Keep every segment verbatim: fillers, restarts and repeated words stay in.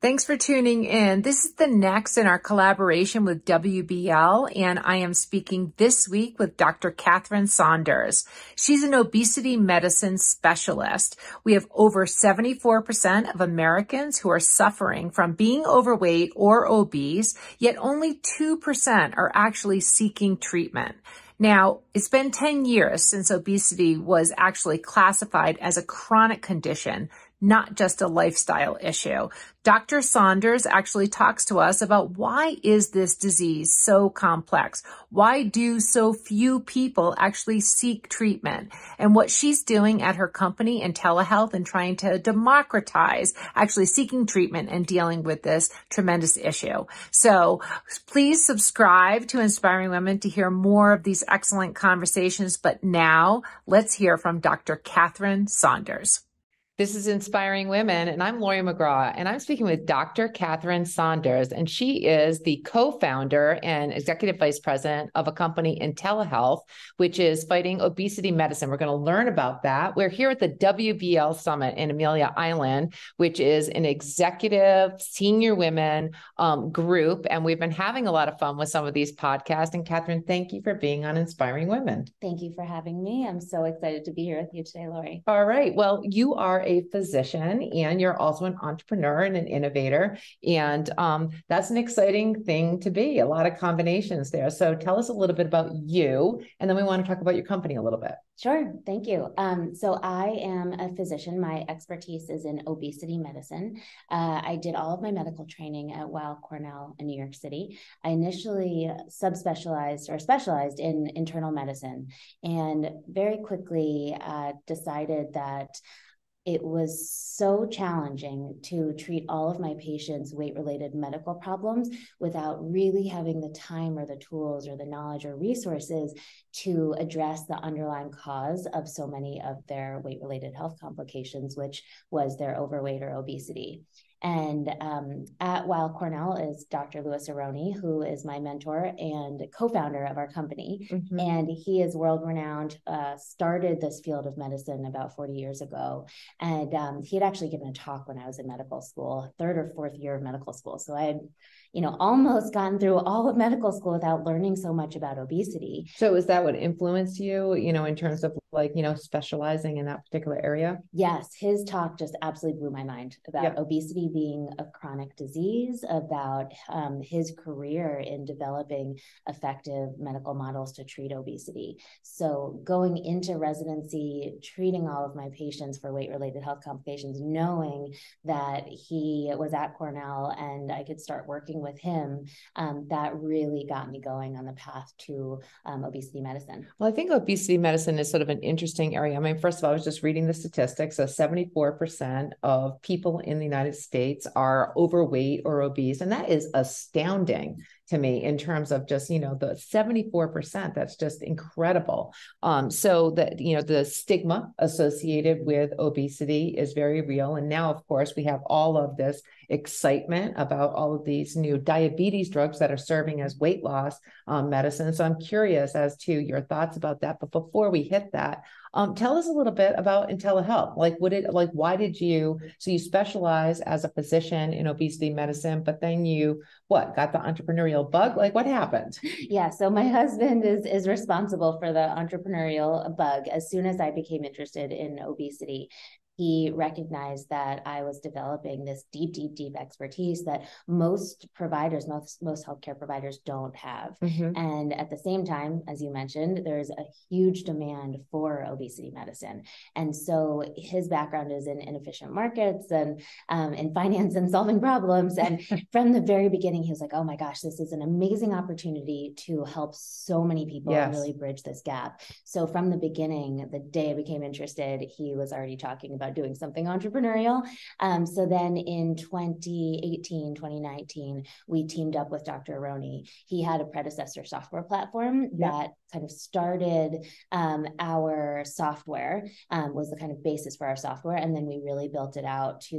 Thanks for tuning in. This is the next in our collaboration with W B L, and I am speaking this week with Doctor Katherine Saunders. She's an obesity medicine specialist. We have over seventy-four percent of Americans who are suffering from being overweight or obese, yet only two percent are actually seeking treatment. Now, it's been ten years since obesity was actually classified as a chronic condition, not just a lifestyle issue. Doctor Saunders actually talks to us about why is this disease so complex? Why do so few people actually seek treatment? And what she's doing at her company IntelliHealth and trying to democratize actually seeking treatment and dealing with this tremendous issue. So please subscribe to Inspiring Women to hear more of these excellent conversations. But now let's hear from Doctor Katherine Saunders. This is Inspiring Women, and I'm Laurie McGraw, and I'm speaking with Doctor Katherine Saunders, and she is the co-founder and executive vice president of a company, IntelliHealth, which is fighting obesity medicine. We're going to learn about that. We're here at the W B L Summit in Amelia Island, which is an executive senior women um, group, and we've been having a lot of fun with some of these podcasts. And Katherine, thank you for being on Inspiring Women. Thank you for having me. I'm so excited to be here with you today, Laurie. All right. Well, you are a physician, and you're also an entrepreneur and an innovator. And um, that's an exciting thing to be, a lot of combinations there. So tell us a little bit about you, and then we want to talk about your company a little bit. Sure. Thank you. Um, so I am a physician. My expertise is in obesity medicine. Uh, I did all of my medical training at Weill Cornell in New York City. I initially subspecialized or specialized in internal medicine, and very quickly uh, decided that it was so challenging to treat all of my patients' weight-related medical problems without really having the time or the tools or the knowledge or resources to address the underlying cause of so many of their weight-related health complications, which was their overweight or obesity. And um, at Weill Cornell is Doctor Louis Aronne, who is my mentor and co-founder of our company. Mm-hmm. And he is world-renowned, uh, started this field of medicine about forty years ago. And um, he had actually given a talk when I was in medical school, third or fourth year of medical school. So I had, you know, almost gotten through all of medical school without learning so much about obesity. So is that what influenced you, you know, in terms of like, you know, specializing in that particular area? Yes. His talk just absolutely blew my mind about yep. obesity being a chronic disease, about um, his career in developing effective medical models to treat obesity. So going into residency, treating all of my patients for weight-related health complications, knowing that he was at Cornell and I could start working with him, um, that really got me going on the path to um, obesity medicine. Well, I think obesity medicine is sort of an interesting area. I mean, first of all, I was just reading the statistics. So seventy-four percent of people in the United States are overweight or obese, and that is astounding to me in terms of just, you know, the seventy-four percent, that's just incredible. Um, so that, you know, the stigma associated with obesity is very real. And now, of course, we have all of this excitement about all of these new diabetes drugs that are serving as weight loss um, medicine. So I'm curious as to your thoughts about that. But before we hit that, Um, tell us a little bit about IntelliHealth. Like, what did, like, why did you, so you specialize as a physician in obesity medicine, but then you, what, got the entrepreneurial bug? Like, what happened? Yeah. So my husband is, is responsible for the entrepreneurial bug. As soon as I became interested in obesity, he recognized that I was developing this deep, deep, deep expertise that most providers, most, most healthcare providers don't have. Mm-hmm. And at the same time, as you mentioned, there's a huge demand for obesity medicine. And so his background is in inefficient markets and um, in finance and solving problems. And from the very beginning, he was like, oh my gosh, this is an amazing opportunity to help so many people yes. and really bridge this gap. So from the beginning, the day I became interested, he was already talking about doing something entrepreneurial. Um, so then in twenty eighteen, twenty nineteen, we teamed up with Doctor Aronne. He had a predecessor software platform yeah. that kind of started um, our software, um, was the kind of basis for our software. And then we really built it out to,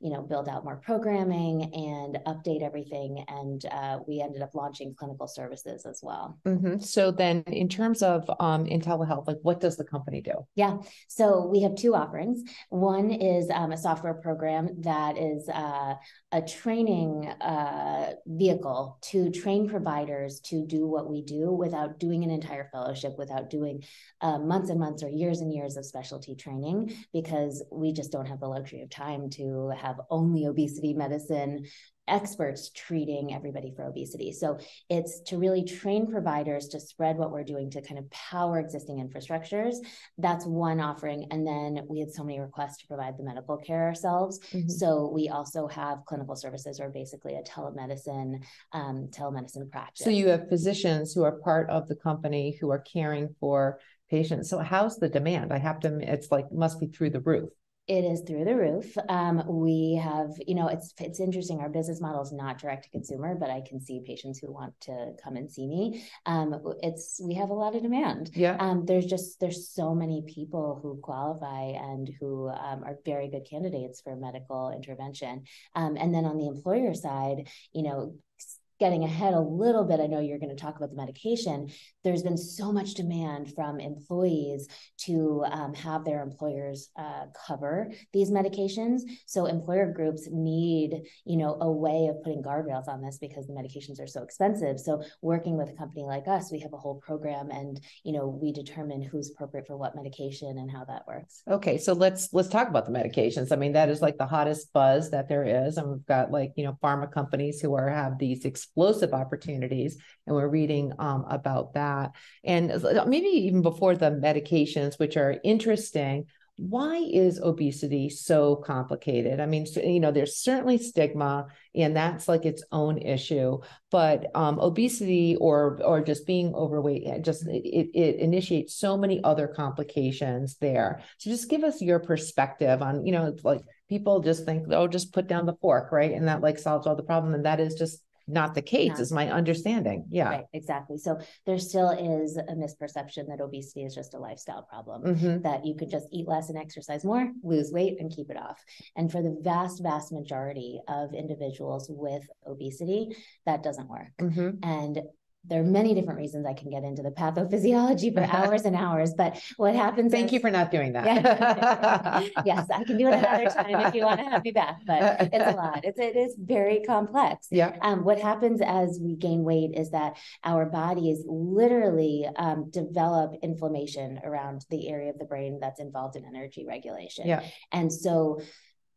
you know, build out more programming and update everything. And uh, we ended up launching clinical services as well. Mm-hmm. So then in terms of um, IntelliHealth, like what does the company do? Yeah. So we have two offerings. One is um, a software program that is uh, a training uh, vehicle to train providers to do what we do without doing an entire fellowship, without doing uh, months and months or years and years of specialty training, because we just don't have the luxury of time to have only obesity medicine experts treating everybody for obesity. So it's to really train providers to spread what we're doing to kind of power existing infrastructures. That's one offering. And then we had so many requests to provide the medical care ourselves. Mm-hmm. So we also have clinical services, or basically a telemedicine, um, telemedicine practice. So you have physicians who are part of the company who are caring for patients. So how's the demand? I have to, it's like, must be through the roof. It is through the roof. Um, we have, you know, it's it's interesting. Our business model is not direct to consumer, but I can see patients who want to come and see me. Um, it's we have a lot of demand. Yeah. Um, there's just there's so many people who qualify and who um, are very good candidates for medical intervention. Um, and then on the employer side, you know, getting ahead a little bit, I know you're going to talk about the medication. There's been so much demand from employees to um, have their employers uh, cover these medications. So employer groups need, you know, a way of putting guardrails on this because the medications are so expensive. So working with a company like us, we have a whole program, and you know, we determine who's appropriate for what medication and how that works. Okay, so let's let's talk about the medications. I mean, that is like the hottest buzz that there is, and we've got like you know pharma companies who are have these expensive explosive opportunities. And we're reading um, about that. And maybe even before the medications, which are interesting, why is obesity so complicated? I mean, you know, there's certainly stigma, and that's like its own issue, but um, obesity or or just being overweight, just it, it initiates so many other complications there. So just give us your perspective on, you know, like people just think, oh, just put down the fork, right? And that like solves all the problem. And that is just not the case, not, is my understanding. Yeah, right, exactly. So there still is a misperception that obesity is just a lifestyle problem, mm-hmm. that you could just eat less and exercise more, lose weight and keep it off. And for the vast, vast majority of individuals with obesity, that doesn't work. Mm-hmm. And there are many different reasons. I can get into the pathophysiology for hours and hours, but what happens? Thank is, you for not doing that. Yeah, yes, I can do it another time if you want to have me back, but it's a lot. It's, it is very complex. Yeah. Um, what happens as we gain weight is that our bodies literally um, develop inflammation around the area of the brain that's involved in energy regulation. Yeah. And so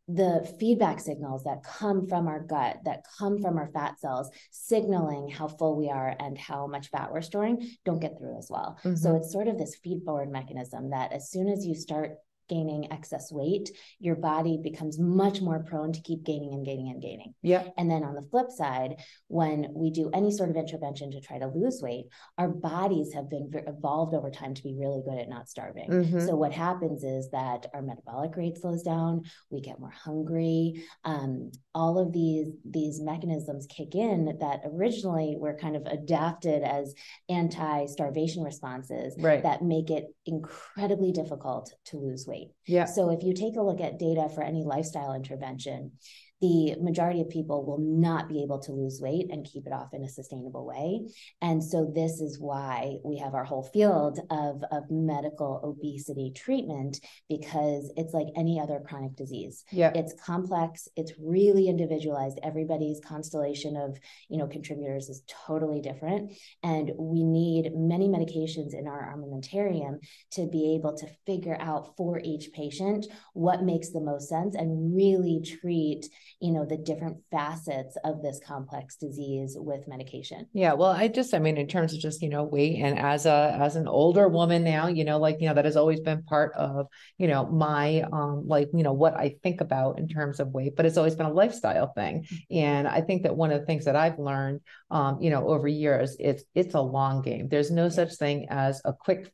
the feedback signals that come from our gut, that come from our fat cells, signaling how full we are and how much fat we're storing, don't get through as well. Mm-hmm. So it's sort of this feed forward mechanism that as soon as you start gaining excess weight, your body becomes much more prone to keep gaining and gaining and gaining. Yeah. And then on the flip side, when we do any sort of intervention to try to lose weight, our bodies have been evolved over time to be really good at not starving. Mm-hmm. So what happens is that our metabolic rate slows down, we get more hungry. Um, all of these, these mechanisms kick in that originally were kind of adapted as anti-starvation responses, right, that make it incredibly difficult to lose weight. Yeah. So if you take a look at data for any lifestyle intervention, the majority of people will not be able to lose weight and keep it off in a sustainable way. And so this is why we have our whole field of, of medical obesity treatment, because it's like any other chronic disease. Yeah. It's complex. It's really individualized. Everybody's constellation of, you know, contributors is totally different. And we need many medications in our armamentarium to be able to figure out for each patient what makes the most sense and really treat, you know, the different facets of this complex disease with medication. Yeah. Well, I just, I mean, in terms of just, you know, weight, and as a, as an older woman now, you know, like, you know, that has always been part of, you know, my, um, like, you know, what I think about in terms of weight, but it's always been a lifestyle thing. And I think that one of the things that I've learned, um, you know, over years, it's, it's a long game. There's no such thing as a quick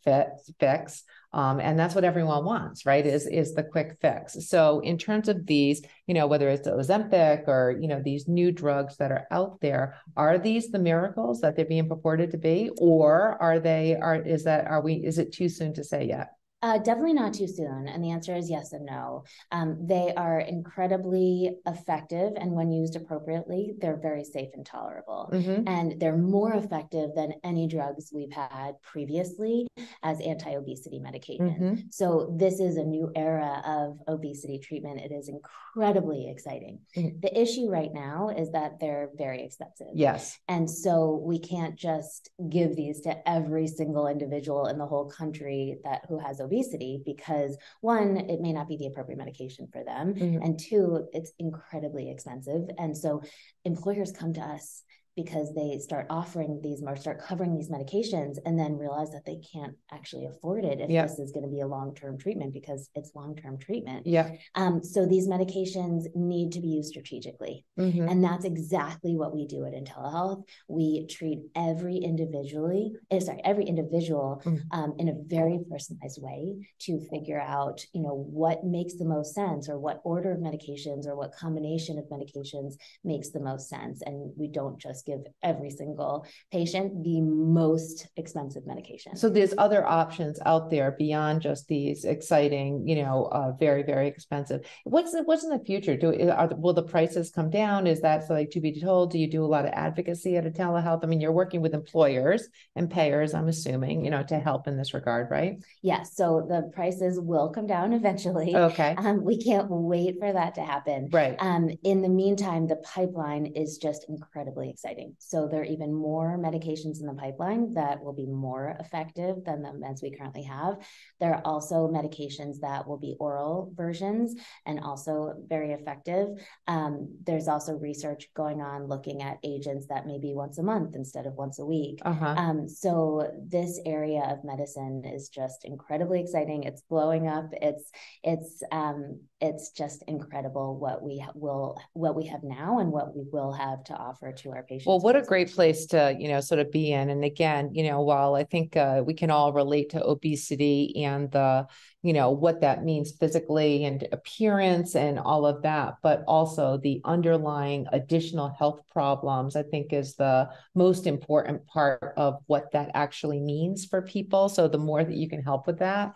fix. Um, and that's what everyone wants, right? Is, is the quick fix. So in terms of these, you know, whether it's Ozempic or, you know, these new drugs that are out there, are these the miracles that they're being purported to be, or are they, are, is that, are we, is it too soon to say yet? Uh, definitely not too soon. And the answer is yes and no. Um, they are incredibly effective. And when used appropriately, they're very safe and tolerable. Mm-hmm. And they're more effective than any drugs we've had previously as anti-obesity medication. Mm-hmm. So this is a new era of obesity treatment. It is incredibly exciting. Mm-hmm. The issue right now is that they're very expensive. Yes. And so we can't just give these to every single individual in the whole country that who has obesity. obesity because one, it may not be the appropriate medication for them. Mm-hmm. And two, it's incredibly expensive. And so employers come to us because they start offering these or start covering these medications and then realize that they can't actually afford it if yep. this is going to be a long-term treatment because it's long-term treatment. Yeah. Um, so these medications need to be used strategically. Mm-hmm. And that's exactly what we do at IntelliHealth. We treat every individually, sorry, every individual mm-hmm. um, in a very personalized way to figure out, you know, what makes the most sense or what order of medications or what combination of medications makes the most sense. And we don't just give every single patient the most expensive medication. So there's other options out there beyond just these exciting, you know, uh, very, very expensive. What's the, what's in the future? Do are the, will the prices come down? Is that like to be told? Do you do a lot of advocacy at IntelliHealth? I mean, you're working with employers and payers, I'm assuming, you know, to help in this regard, right? Yes. Yeah, so the prices will come down eventually. Okay. Um, we can't wait for that to happen. Right. Um, in the meantime, the pipeline is just incredibly exciting. So there are even more medications in the pipeline that will be more effective than the meds we currently have. There are also medications that will be oral versions and also very effective. Um, there's also research going on looking at agents that may be once a month instead of once a week. Uh-huh. Um, so this area of medicine is just incredibly exciting. It's blowing up. It's it's um, it's just incredible what we will what we have now and what we will have to offer to our patients. Well, what a great place to, you know, sort of be in. And again, you know, while I think uh, we can all relate to obesity and the, you know, what that means physically and appearance and all of that, but also the underlying additional health problems, I think is the most important part of what that actually means for people. So the more that you can help with that.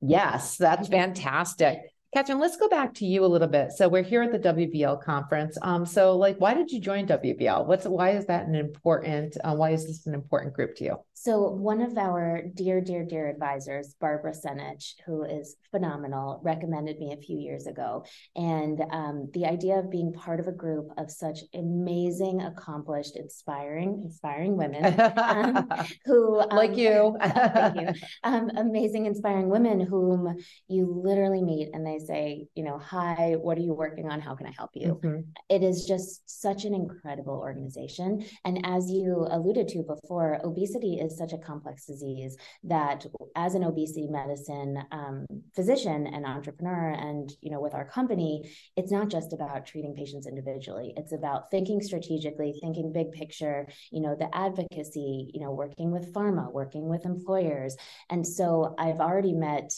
Yes, that's fantastic. Katherine, let's go back to you a little bit. So we're here at the W B L conference. Um, so like, why did you join W B L? What's, why is that an important, uh, why is this an important group to you? So one of our dear, dear, dear advisors, Barbara Senich, who is phenomenal, recommended me a few years ago. And um, the idea of being part of a group of such amazing, accomplished, inspiring, inspiring women um, who- um, Like you. Thank you. Um, amazing, inspiring women whom you literally meet and they say, you know, hi, what are you working on? How can I help you? Mm-hmm. It is just such an incredible organization. And as you alluded to before, obesity is such a complex disease that as an obesity medicine um, physician and entrepreneur and, you know, with our company, it's not just about treating patients individually. It's about thinking strategically, thinking big picture, you know, the advocacy, you know, working with pharma, working with employers. And so I've already met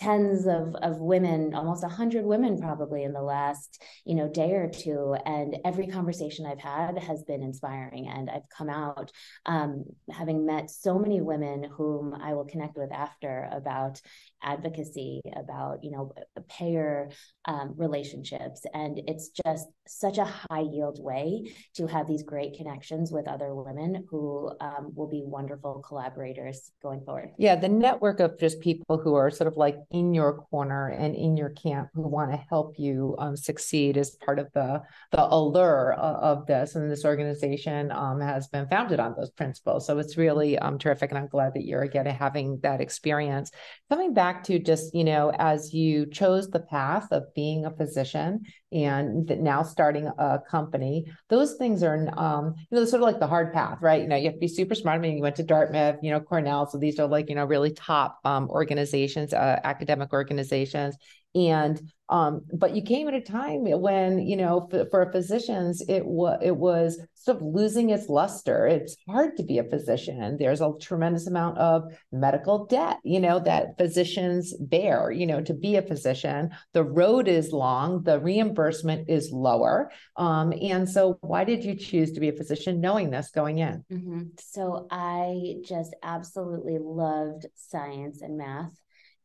tens of, of women, almost a hundred women probably in the last, you know, day or two. And every conversation I've had has been inspiring. And I've come out um, having met so many women whom I will connect with after about advocacy, about, you know, payer um, relationships. And it's just such a high yield way to have these great connections with other women who um, will be wonderful collaborators going forward. Yeah. The network of just people who are sort of like in your corner and in your camp who want to help you um, succeed is part of the, the allure of, of this. And this organization um, has been founded on those principles. So it's really um, terrific. And I'm glad that you're again having that experience. Coming back to just, you know, as you chose the path of being a physician and now starting a company, those things are, um, you know, sort of like the hard path, right? You know, you have to be super smart. I mean, you went to Dartmouth, you know, Cornell. So these are like, you know, really top um, organizations, uh, academic organizations. And, um, but you came at a time when, you know, f- for physicians, it was, it was sort of losing its luster. It's hard to be a physician. There's a tremendous amount of medical debt, you know, that physicians bear, you know, to be a physician, the road is long, the reimbursement is lower. Um, and so why did you choose to be a physician knowing this going in? Mm-hmm. So I just absolutely loved science and math.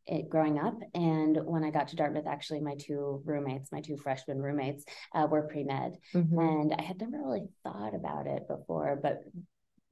it growing up. And when I got to Dartmouth, actually, my two roommates, my two freshman roommates uh, were pre-med. Mm-hmm. And I had never really thought about it before, but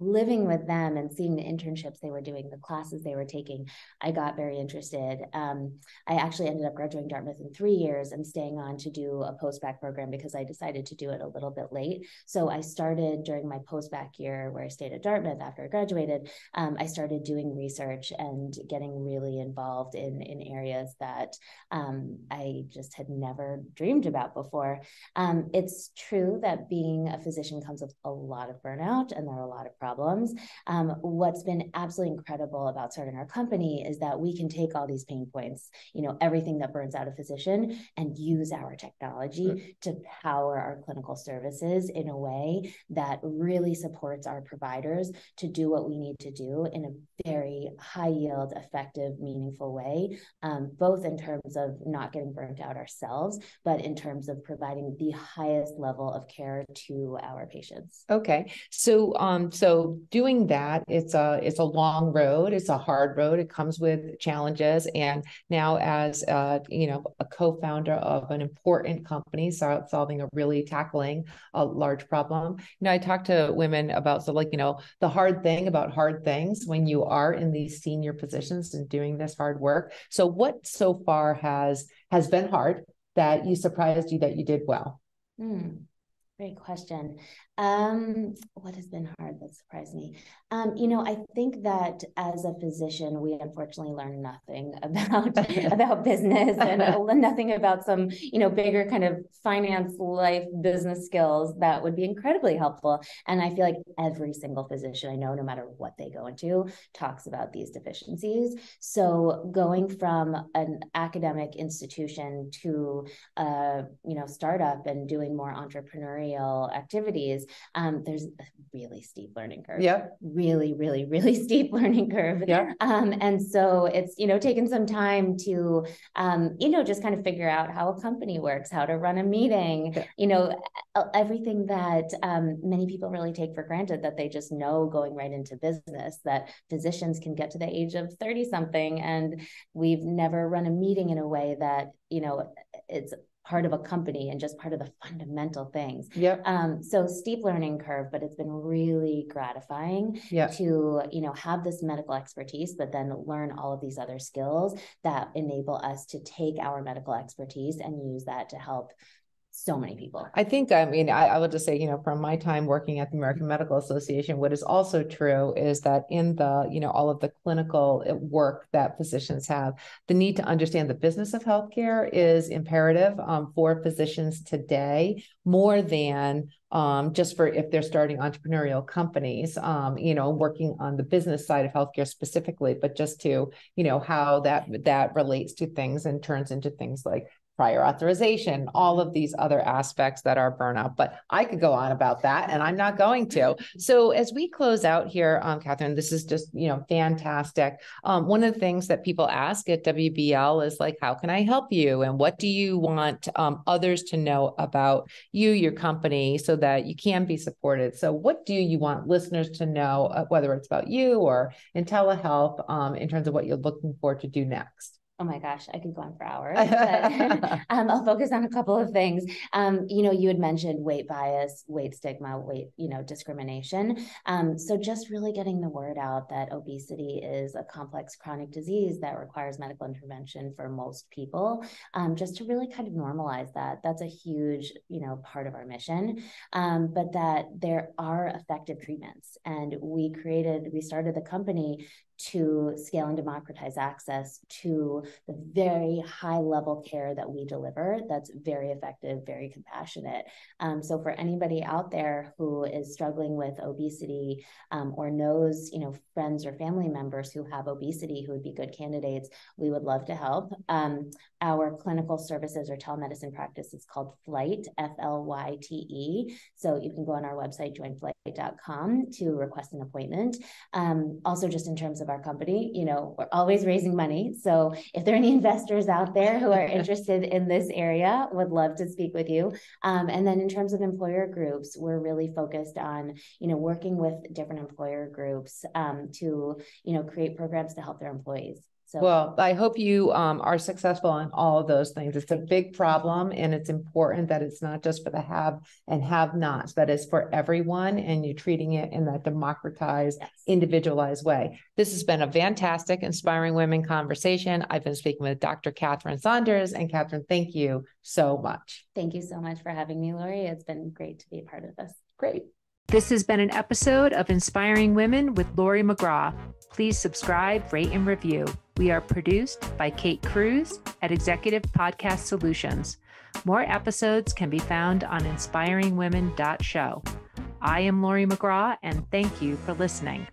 living with them and seeing the internships they were doing, the classes they were taking, I got very interested. Um, I actually ended up graduating Dartmouth in three years and staying on to do a post-bac program because I decided to do it a little bit late. So I started during my post-bac year where I stayed at Dartmouth after I graduated, um, I started doing research and getting really involved in, in areas that um, I just had never dreamed about before. Um, it's true that being a physician comes with a lot of burnout, and there are a lot of problems. Problems. Um, what's been absolutely incredible about starting our company is that we can take all these pain points, you know, everything that burns out a physician, and use our technology right. to power our clinical services in a way that really supports our providers to do what we need to do in a very high yield, effective, meaningful way, um, both in terms of not getting burnt out ourselves, but in terms of providing the highest level of care to our patients. Okay. So, um, so So doing that, it's a, it's a long road. It's a hard road. It comes with challenges. And now as a, you know, a co-founder of an important company, so solving a really tackling a large problem, you know, I talk to women about, so like, you know, the hard thing about hard things when you are in these senior positions and doing this hard work. So what so far has, has been hard that you surprised you that you did well? Mm. Great question. Um, what has been hard that surprised me? Um, you know, I think that as a physician, we unfortunately learn nothing about about business and nothing about some, you know, bigger kind of finance, life, business skills that would be incredibly helpful. And I feel like every single physician I know, no matter what they go into, talks about these deficiencies. So going from an academic institution to a, you know, startup and doing more entrepreneurial activities, um, there's a really steep learning curve. Yeah. Really, really, really steep learning curve. Yeah. Um, and so it's, you know, taken some time to, um, you know, just kind of figure out how a company works, how to run a meeting, yeah. you know, everything that um, many people really take for granted that they just know going right into business, that physicians can get to the age of thirty something. And we've never run a meeting in a way that, you know, it's part of a company and just part of the fundamental things. Yep. Um, so steep learning curve, but it's been really gratifying yep. to, you know, have this medical expertise, but then learn all of these other skills that enable us to take our medical expertise and use that to help so many people. I think, I mean, I, I would just say, you know, from my time working at the American Medical Association, what is also true is that in the, you know, all of the clinical work that physicians have, the need to understand the business of healthcare is imperative um, for physicians today, more than Um, just for if they're starting entrepreneurial companies, um, you know, working on the business side of healthcare specifically, but just to, you know, how that that relates to things and turns into things like prior authorization, all of these other aspects that are burnout. But I could go on about that, and I'm not going to. So as we close out here, um, Katherine, this is just, you know, fantastic. Um, one of the things that people ask at W B L is like, how can I help you? And what do you want um, others to know about you, your company, so that you can be supported? So what do you want listeners to know, uh, whether it's about you or IntelliHealth, um, in terms of what you're looking for to do next? Oh my gosh, I could go on for hours, but um, I'll focus on a couple of things. Um, you know, you had mentioned weight bias, weight stigma, weight, you know, discrimination. Um, so just really getting the word out that obesity is a complex chronic disease that requires medical intervention for most people, um, just to really kind of normalize that. That's a huge, you know, part of our mission, um, but that there are effective treatments. And we created, we started the company to scale and democratize access to the very high level care that we deliver that's very effective, very compassionate. Um, so for anybody out there who is struggling with obesity um, or knows, you know, friends or family members who have obesity who would be good candidates, we would love to help. Um, our clinical services or telemedicine practice is called FLYTE, F L Y T E. So you can go on our website, join flight dot com, to request an appointment. Um, also, just in terms of our company, you know, we're always raising money. So if there are any investors out there who are interested in this area, would love to speak with you. Um, and then in terms of employer groups, we're really focused on, you know, working with different employer groups um, to, you know, create programs to help their employees. So. Well, I hope you um, are successful in all of those things. It's a big problem, and it's important that it's not just for the have and have nots, that it's for everyone, and you're treating it in that democratized, yes. individualized way. This has been a fantastic Inspiring Women conversation. I've been speaking with Doctor Katherine Saunders, and Katherine, thank you so much. Thank you so much for having me, Laurie. It's been great to be a part of this. Great. This has been an episode of Inspiring Women with Laurie McGraw. Please subscribe, rate, and review. We are produced by Kate Cruz at Executive Podcast Solutions. More episodes can be found on inspiring women dot show. I am Laurie McGraw, and thank you for listening.